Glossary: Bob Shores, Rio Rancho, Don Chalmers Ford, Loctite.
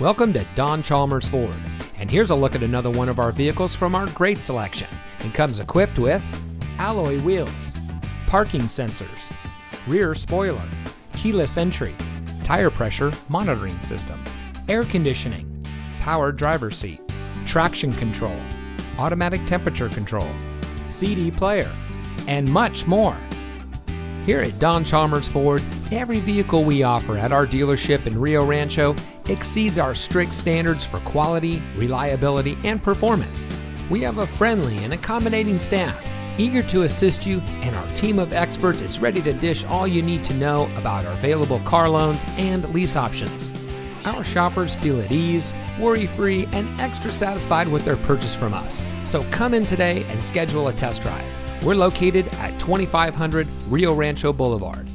Welcome to Don Chalmers Ford, and here's a look at another one of our vehicles from our great selection. It comes equipped with alloy wheels, parking sensors, rear spoiler, keyless entry, tire pressure monitoring system, air conditioning, power driver's seat, traction control, automatic temperature control, CD player, and much more. Here at Don Chalmers Ford, every vehicle we offer at our dealership in Rio Rancho exceeds our strict standards for quality, reliability, and performance. We have a friendly and accommodating staff eager to assist you, and our team of experts is ready to dish all you need to know about our available car loans and lease options. Our shoppers feel at ease, worry-free, and extra satisfied with their purchase from us. So come in today and schedule a test drive. We're located at 2500 Rio Rancho Boulevard.